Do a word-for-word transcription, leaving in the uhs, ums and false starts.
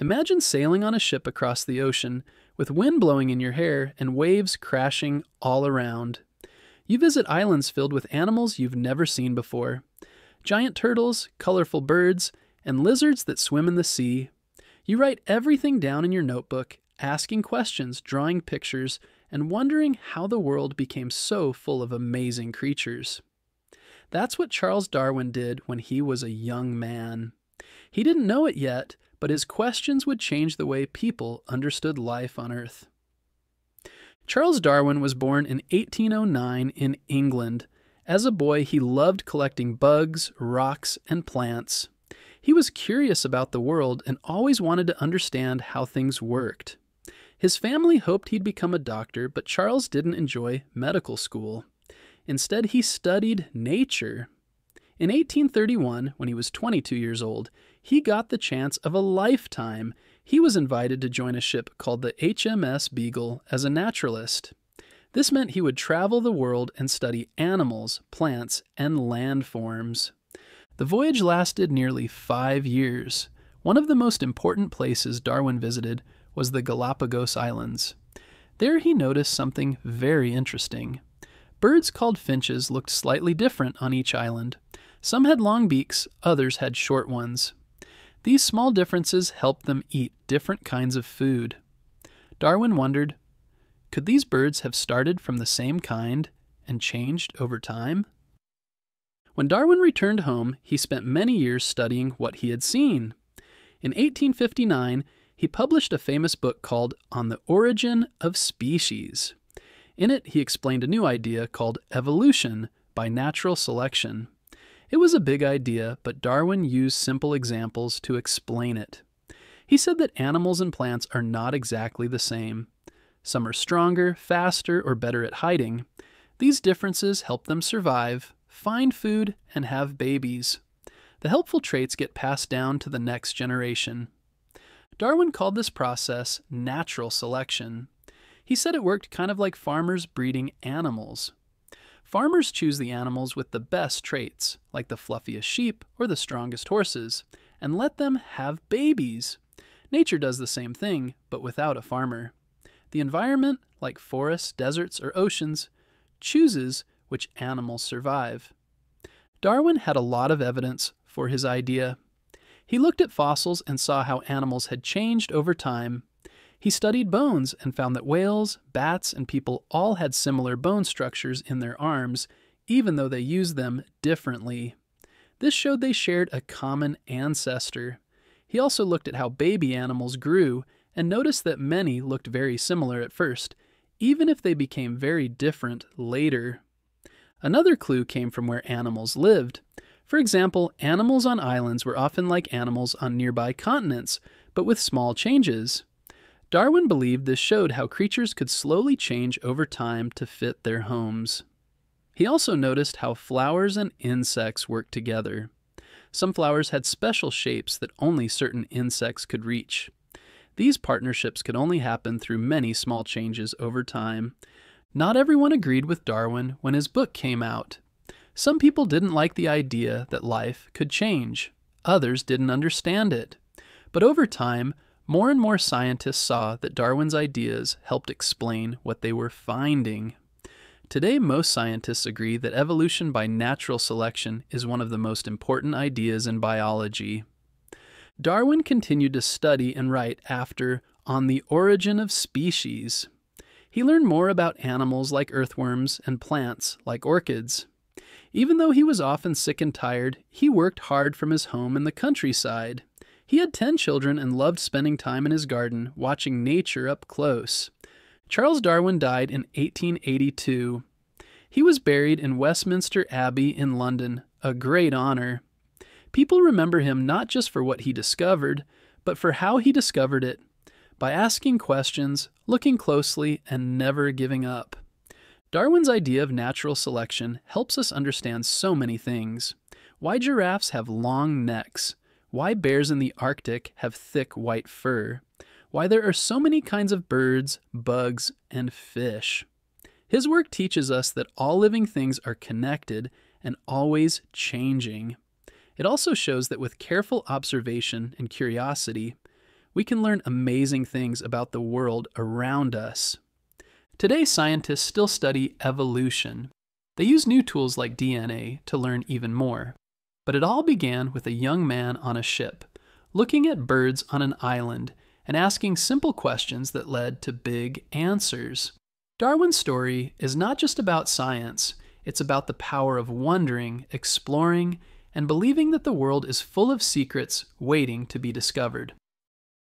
Imagine sailing on a ship across the ocean, with wind blowing in your hair and waves crashing all around. You visit islands filled with animals you've never seen before. Giant turtles, colorful birds, and lizards that swim in the sea. You write everything down in your notebook, asking questions, drawing pictures, and wondering how the world became so full of amazing creatures. That's what Charles Darwin did when he was a young man. He didn't know it yet, but his questions would change the way people understood life on Earth. Charles Darwin was born in eighteen oh nine in England. As a boy, he loved collecting bugs, rocks, and plants. He was curious about the world and always wanted to understand how things worked. His family hoped he'd become a doctor, but Charles didn't enjoy medical school. Instead, he studied nature. In eighteen thirty-one, when he was twenty-two years old, he got the chance of a lifetime. He was invited to join a ship called the H M S Beagle as a naturalist. This meant he would travel the world and study animals, plants, and landforms. The voyage lasted nearly five years. One of the most important places Darwin visited was the Galapagos Islands. There he noticed something very interesting. Birds called finches looked slightly different on each island. Some had long beaks, others had short ones. These small differences helped them eat different kinds of food. Darwin wondered, could these birds have started from the same kind and changed over time? When Darwin returned home, he spent many years studying what he had seen. In eighteen fifty-nine, he published a famous book called On the Origin of Species. In it, he explained a new idea called evolution by natural selection. It was a big idea, but Darwin used simple examples to explain it. He said that animals and plants are not exactly the same. Some are stronger, faster, or better at hiding. These differences help them survive, find food, and have babies. The helpful traits get passed down to the next generation. Darwin called this process natural selection. He said it worked kind of like farmers breeding animals. Farmers choose the animals with the best traits, like the fluffiest sheep or the strongest horses, and let them have babies. Nature does the same thing, but without a farmer. The environment, like forests, deserts, or oceans, chooses which animals survive. Darwin had a lot of evidence for his idea. He looked at fossils and saw how animals had changed over time. He studied bones and found that whales, bats, and people all had similar bone structures in their arms, even though they used them differently. This showed they shared a common ancestor. He also looked at how baby animals grew and noticed that many looked very similar at first, even if they became very different later. Another clue came from where animals lived. For example, animals on islands were often like animals on nearby continents, but with small changes. Darwin believed this showed how creatures could slowly change over time to fit their homes. He also noticed how flowers and insects worked together. Some flowers had special shapes that only certain insects could reach. These partnerships could only happen through many small changes over time. Not everyone agreed with Darwin when his book came out. Some people didn't like the idea that life could change. Others didn't understand it. But over time, more and more scientists saw that Darwin's ideas helped explain what they were finding. Today, most scientists agree that evolution by natural selection is one of the most important ideas in biology. Darwin continued to study and write after On the Origin of Species. He learned more about animals like earthworms and plants like orchids. Even though he was often sick and tired, he worked hard from his home in the countryside. He had ten children and loved spending time in his garden, watching nature up close. Charles Darwin died in eighteen eighty-two. He was buried in Westminster Abbey in London, a great honor. People remember him not just for what he discovered, but for how he discovered it, by asking questions, looking closely, and never giving up. Darwin's idea of natural selection helps us understand so many things. Why giraffes have long necks. Why bears in the Arctic have thick white fur, why there are so many kinds of birds, bugs, and fish. His work teaches us that all living things are connected and always changing. It also shows that with careful observation and curiosity, we can learn amazing things about the world around us. Today, scientists still study evolution. They use new tools like D N A to learn even more. But it all began with a young man on a ship, looking at birds on an island and asking simple questions that led to big answers. Darwin's story is not just about science, it's about the power of wondering, exploring, and believing that the world is full of secrets waiting to be discovered.